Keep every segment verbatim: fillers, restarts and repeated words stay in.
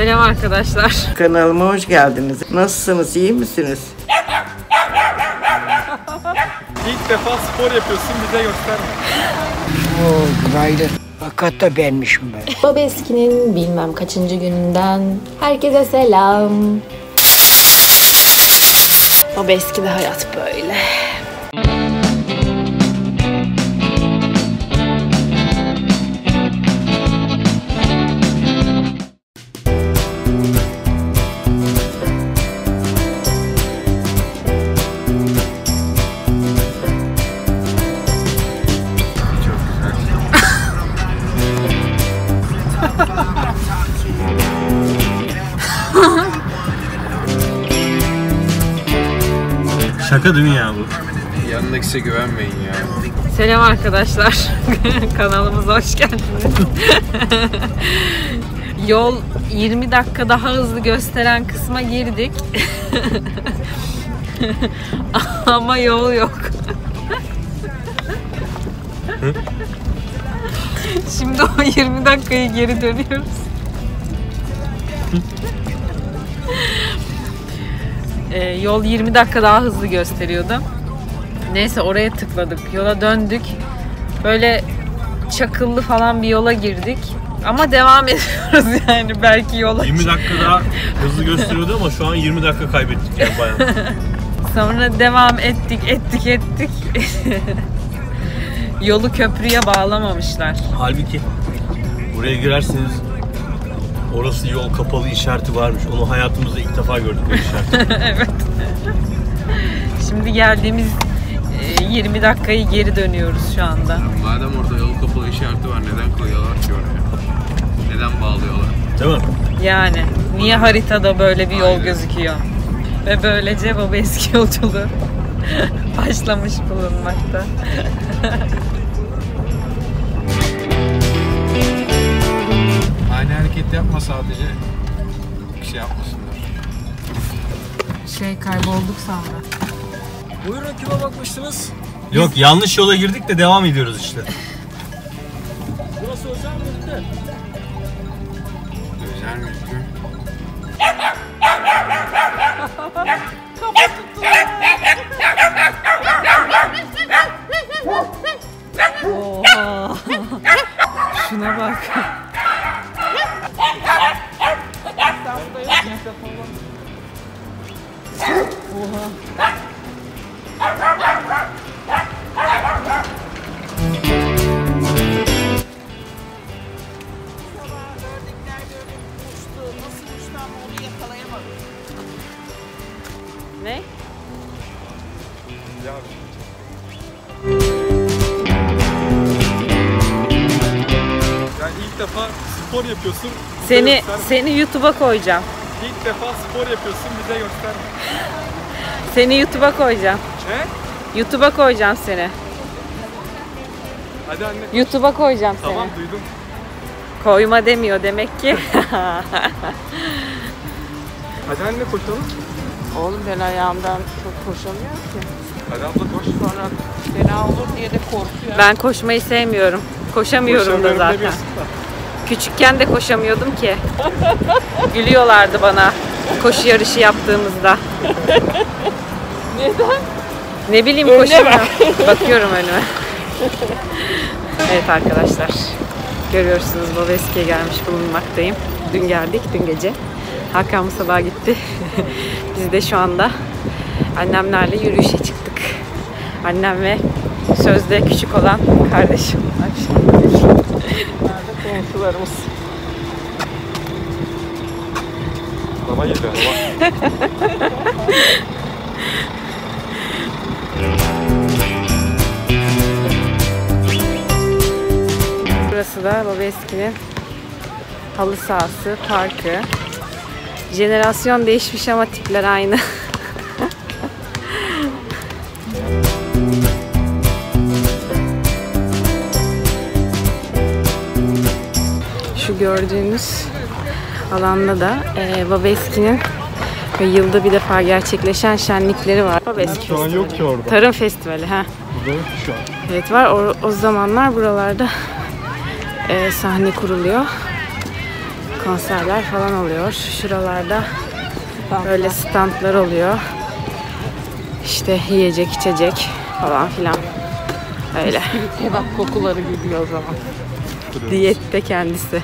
Selam arkadaşlar. Kanalıma hoş geldiniz. Nasılsınız? İyi misiniz? İlk defa spor yapıyorsun, bize gösterme. Oo, günaydın. Hakikaten benmişim ben. Babaeski'nin bilmem kaçıncı gününden herkese selam. Babaeski'de hayat böyle. Şaka değil mi ya bu? Yanındaki size güvenmeyin ya. Selam arkadaşlar. Kanalımıza hoş geldiniz. Yol yirmi dakika daha hızlı gösteren kısma girdik. Ama yol yok. Şimdi o yirmi dakikayı geri dönüyoruz. Ee, yol yirmi dakika daha hızlı gösteriyordu. Neyse oraya tıkladık. Yola döndük. Böyle çakıllı falan bir yola girdik. Ama devam ediyoruz yani belki yola. yirmi dakika daha hızlı gösteriyordu ama şu an yirmi dakika kaybettik yani bayağı. Sonra devam ettik, ettik, ettik. Yolu köprüye bağlamamışlar. Halbuki buraya girerseniz orası yol kapalı işareti varmış. Onu hayatımızda ilk defa gördük o işareti. Evet. Şimdi geldiğimiz yirmi dakikayı geri dönüyoruz şu anda. Madem orada yol kapalı işareti var, neden koyuyorlar ki oraya? Neden bağlıyorlar? Değil mi? Yani niye haritada böyle bir yol Aynen. gözüküyor? Ve böylece Babaeski yolculuğu başlamış bulunmakta. Aynı hareket yapma sadece. Bir şey yapmasınlar. Şey kaybolduk sandım. Buyurun, kime bakmıştınız? Yok, biz... yanlış yola girdik de devam ediyoruz işte. Burası özel mülkte. Özel mülkte. Oha. Şuna bak. Oha. Ne? Ya. Yani ilk defa spor yapıyorsun. Seni seni YouTube'a koyacağım. İlk defa spor yapıyorsun, bize gösterme. Seni YouTube'a koyacağım. Ne? YouTube'a koyacağım seni. Hadi anne. YouTube'a koyacağım tamam, seni. Tamam, duydum. Koyma demiyor demek ki. Hadi anne, koşalım. Oğlum ben ayağımdan çok koşamıyorum ki. Hadi abla koş. Sonra fena olur diye de korkuyor. Ben koşmayı sevmiyorum. Koşamıyorum da zaten. Küçükken de koşamıyordum ki. Gülüyorlardı bana koşu yarışı yaptığımızda. Neden? Ne bileyim, koşuyorum. Bakıyorum önüme. Evet arkadaşlar. Görüyorsunuz, Babaeski'ye gelmiş bulunmaktayım. Dün geldik, dün gece. Hakan bu sabah gitti. Biz de şu anda annemlerle yürüyüşe çıktık. Annem ve sözde küçük olan kardeşim var. Komşularımız. Baba geliyor, baba. Burası da Babaeski'nin halı sahası, parkı. Jenerasyon değişmiş ama tipler aynı. Şu gördüğünüz alanda da e, Babaeski'nin yılda bir defa gerçekleşen şenlikleri var. Babaeski şu an yok ki orada. Tarım festivali ha. Burada yok şu an. Evet var. O, o zamanlar buralarda e, sahne kuruluyor. konserler falan oluyor. Şuralarda böyle standlar oluyor. İşte yiyecek, içecek falan filan. Öyle. Kebap kokuları gidiyor o zaman. Diyette kendisi.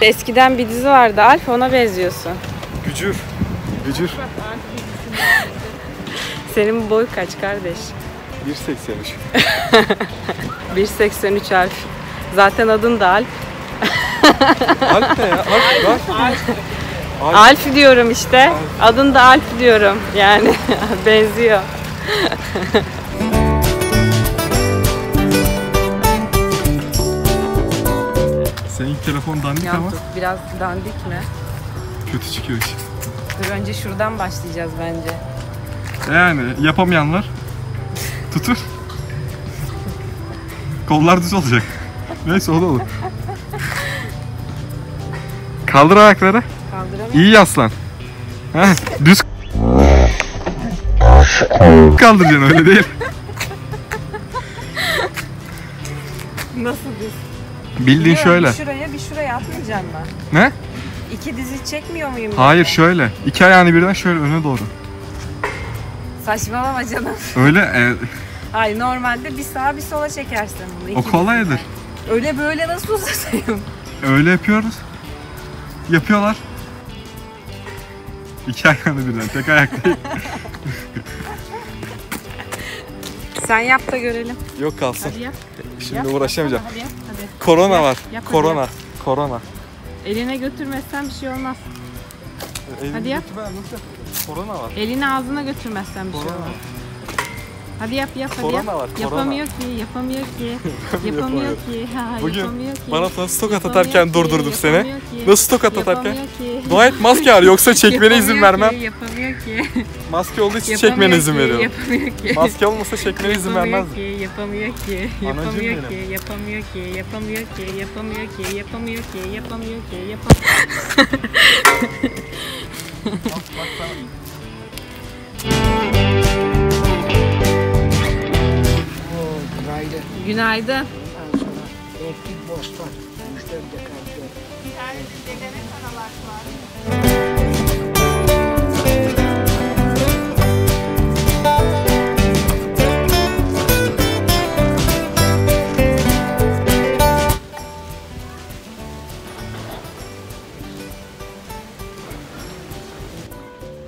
Eskiden bir dizi vardı Alp, ona benziyorsun. Gücür. Gücür. Senin boy kaç kardeş? bir seksen üç. bir seksen üç Alp. Zaten adın da Alp. Alp ne ya? Alp, Alp. Alp. Alp. Alp diyorum işte. Alp. Adın da Alp diyorum. Yani benziyor. Senin telefon dandik ama. Biraz dandik mi? Kötü çıkıyor işte. Dur, önce şuradan başlayacağız bence. Yani yapamayanlar tutur. Kollar düz olacak. Neyse, o da olur. Kaldır ayakları. İyi yaslan. Heh, düz kaldıracaksın, öyle değil. Nasıl düz? Bildiğin şöyle. Bir şuraya bir şuraya atlayacağım ben. Ne? İki dizi çekmiyor muyum? Hayır, yani? Şöyle. İki ayağını birden şöyle öne doğru. Saçmalama canım. Öyle. E... Hayır, normalde bir sağa bir sola çekersin bunu. O kolaydır. Dizine. Öyle böyle nasıl uzatayım? Öyle yapıyoruz. Yapıyorlar. İki ayağını birden, tek ayakta. Sen yap da görelim. Yok, kalsın. Hadi yap. Şimdi yap, uğraşamayacağım. Hadi yap, hadi. Korona yap, var. Yap, korona. Yap. Korona. Eline götürmezsen bir şey olmaz. Elini hadi yap. Korona var. Elini ağzına götürmezsen bir korona şey olmaz. Hadi yap, yap, korona hadi yap. Var, yapamıyor ki, yapamıyor ki. Yapamıyor ki. Ha, bugün yapamıyor ki. Bana nasıl tokat atarken ki, durdurdum seni. Ki. Nasıl tokat atarken? Dua et maske var, yoksa çekmene izin vermem. Yapamıyor ki. Maske olduğu için çekmene izin veriyorum. Yapamıyor ki. Maske olmasa çekmene izin vermez. Yapamıyor ki, yapamıyor ki, yapamıyor ki, yapamıyor ki, yapamıyor ki, yapamıyor ki, yapamıyor ki, yapamıyor ki, yapamıyor ki. Günaydın.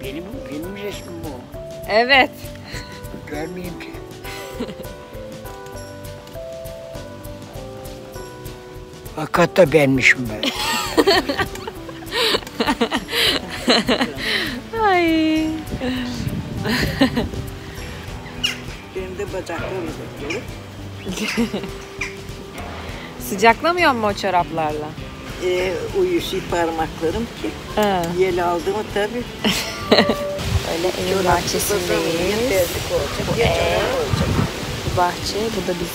Benim, benim resmim bu. Evet. Görmeyeyim ki. Hakikaten benmişim ben. Ay. Benim de bacaklarım yok. Sıcaklamıyor mu o çoraplarla? Ee, uyuşuyor parmaklarım ki. Ha. Yel aldı mı tabii. Öyle evin bahçesindeyiz. Bu ev, bu bahçe, bu da biz.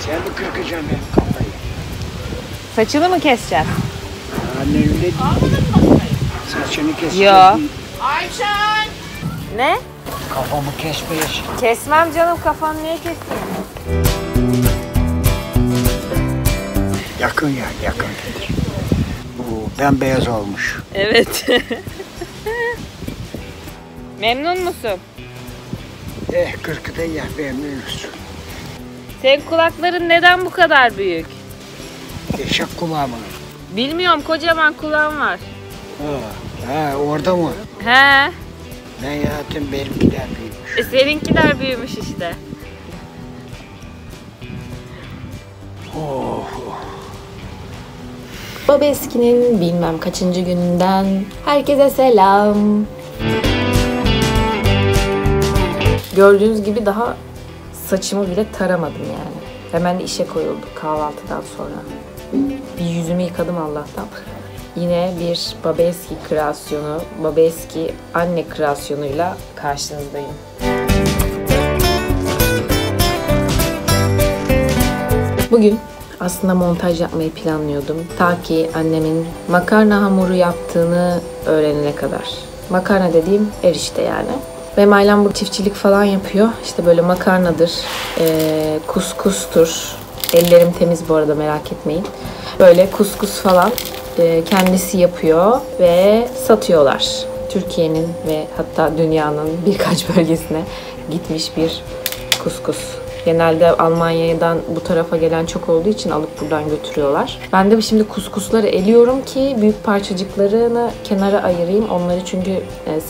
Sen mi kırkacaksın benim kafayı? Saçını mı keseceğiz? Anne öyle değil. Saçını keseceğiz. Yok. Ayşen! Ne? Kafamı kesmeyesin. Kesmem canım, kafanı niye keseyim? Yakın ya, yakın. Bu bembeyaz olmuş. Evet. Memnun musun? Eh, kırkıda ya, memnunuz. Senin kulakların neden bu kadar büyük? Eşek kulağı mı? Bilmiyorum, kocaman kulağım var. Ha, ha orada mı? He. Ben hayatım, benimkiler büyümüş. E, seninkiler büyümüş işte. Oh. Babaeski'nin bilmem kaçıncı gününden herkese selam. Gördüğünüz gibi daha saçımı bile taramadım yani. Hemen işe koyulduk kahvaltıdan sonra. Bir yüzümü yıkadım Allah'tan. Yine bir Babaeski kreasyonu, Babaeski anne kreasyonuyla karşınızdayım. Bugün aslında montaj yapmayı planlıyordum. Ta ki annemin makarna hamuru yaptığını öğrenene kadar. Makarna dediğim erişte yani. Benim ailem bu çiftçilik falan yapıyor. İşte böyle makarnadır, e, kuskustur, Ellerim temiz bu arada, merak etmeyin. Böyle kuskus falan kendisi yapıyor ve satıyorlar. Türkiye'nin ve hatta dünyanın birkaç bölgesine gitmiş bir kuskus. Genelde Almanya'dan bu tarafa gelen çok olduğu için alıp buradan götürüyorlar. Ben de şimdi kuskusları eliyorum ki büyük parçacıklarını kenara ayırayım. Onları çünkü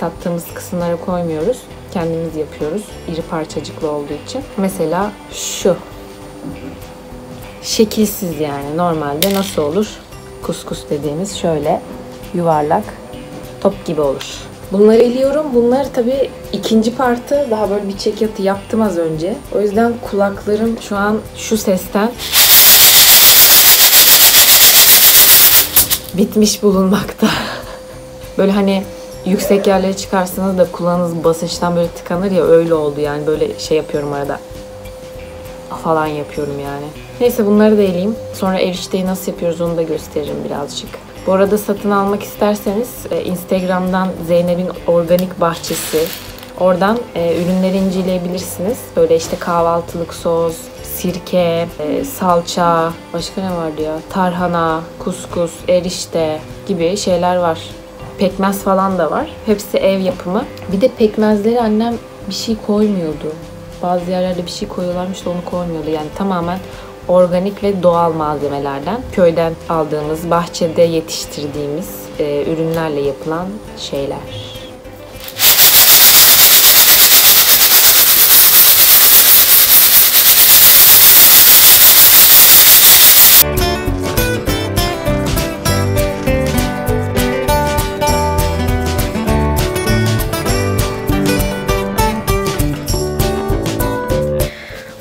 sattığımız kısımlara koymuyoruz. Kendimiz yapıyoruz. İri parçacıklı olduğu için. Mesela şu. Şekilsiz yani. Normalde nasıl olur? Kuskus dediğimiz şöyle yuvarlak top gibi olur. Bunları eliyorum. Bunlar tabii ikinci partı. Daha böyle bir çekyatı yaptım az önce. O yüzden kulaklarım şu an şu sesten bitmiş bulunmakta. Böyle hani yüksek yerlere çıkarsanız da kulağınız basınçtan böyle tıkanır ya, öyle oldu yani. Böyle şey yapıyorum arada. Falan yapıyorum yani. Neyse bunları da eleyeyim. Sonra erişteyi nasıl yapıyoruz onu da gösteririm birazcık. Bu arada satın almak isterseniz Instagram'dan Zeynep'in Organik Bahçesi, oradan ürünleri inceleyebilirsiniz. Böyle işte kahvaltılık sos, sirke, salça, başka ne vardı ya? Tarhana, kuskus, erişte gibi şeyler var. Pekmez falan da var. Hepsi ev yapımı. Bir de pekmezleri annem bir şey koymuyordu. Bazı yerlerde bir şey koyuyorlarmış da onu koymuyordu. Yani tamamen organik ve doğal malzemelerden, köyden aldığımız, bahçede yetiştirdiğimiz e, ürünlerle yapılan şeyler.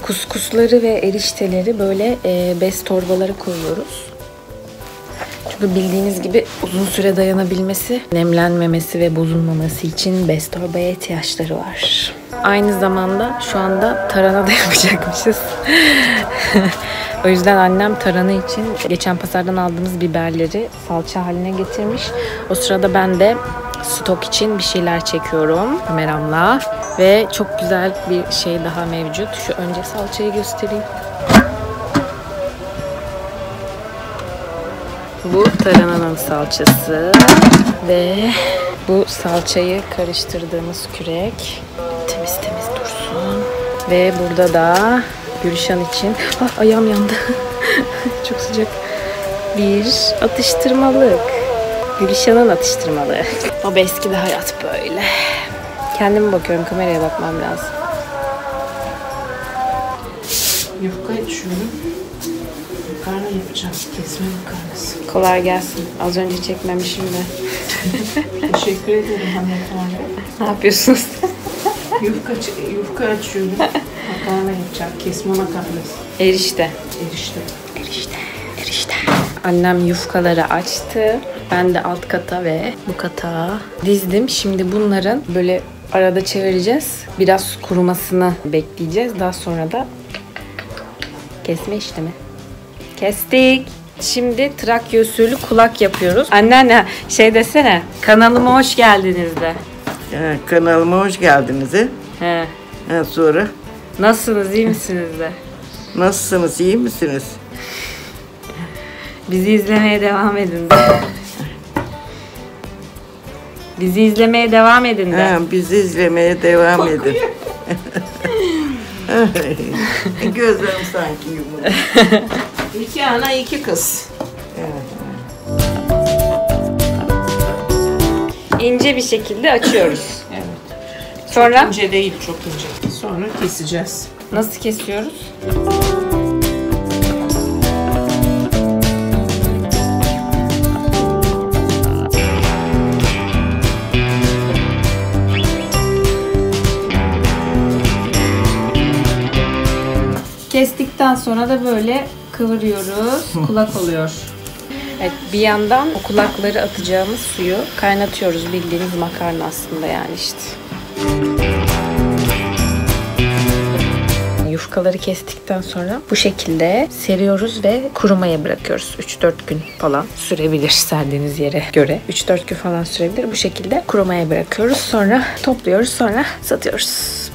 Kuskusları ve erişteleri böyle e, bez torbalara koyuyoruz. Çünkü bildiğiniz gibi uzun süre dayanabilmesi, nemlenmemesi ve bozulmaması için bez torbaya ihtiyaçları var. Aynı zamanda şu anda tarhana da yapacakmışız. O yüzden annem tarhana için geçen pazardan aldığımız biberleri salça haline getirmiş. O sırada ben de stok için bir şeyler çekiyorum kameramla. Ve çok güzel bir şey daha mevcut. Şu önce salçayı göstereyim. Bu tarhananın salçası ve bu salçayı karıştırdığımız kürek temiz temiz dursun. Ve burada da Gülşan için, ah ayağım yandı. Çok sıcak. Bir atıştırmalık. Gülşan'ın atıştırmalığı. Babaeski de hayat böyle. Kendime bakıyorum, kameraya bakmam lazım. Yufka düşürdüm. Makarna yapacağım. Kesme makarnası. Kolay gelsin. Az önce çekmemişim de. Teşekkür ederim hanımefendi. Ne yapıyorsunuz? yufka, yufka açıyorum. Makarna yapacağım. Kesme makarnası. Erişte. Erişte. Erişte. Erişte. Annem yufkaları açtı. Ben de alt kata ve bu kata dizdim. Şimdi bunların böyle arada çevireceğiz. Biraz kurumasını bekleyeceğiz. Daha sonra da kesme işlemi. Kestik. Şimdi Trakya usulü kulak yapıyoruz. Anneanne şey desene, kanalıma hoş geldiniz de. He, kanalıma hoş geldiniz de. He. He, sonra. Nasılsınız, iyi misiniz de? Nasılsınız, iyi misiniz? Bizi izlemeye devam edin de. Bizi izlemeye devam edin de. Ha, bizi izlemeye devam Bakıyor. edin. Gözüm sanki yumurta. İki ana iki kız. Evet. İnce bir şekilde açıyoruz. Evet. Sonra? Çok ince değil, çok ince. Sonra keseceğiz. Nasıl kesiyoruz? Kestikten sonra da böyle kıvırıyoruz. Kulak oluyor. Evet, bir yandan o kulakları atacağımız suyu kaynatıyoruz. Bildiğiniz makarna aslında yani işte. Yufkaları kestikten sonra bu şekilde seriyoruz ve kurumaya bırakıyoruz. üç dört gün falan sürebilir, serdiğiniz yere göre. üç dört gün falan sürebilir. Bu şekilde kurumaya bırakıyoruz. Sonra topluyoruz. Sonra satıyoruz.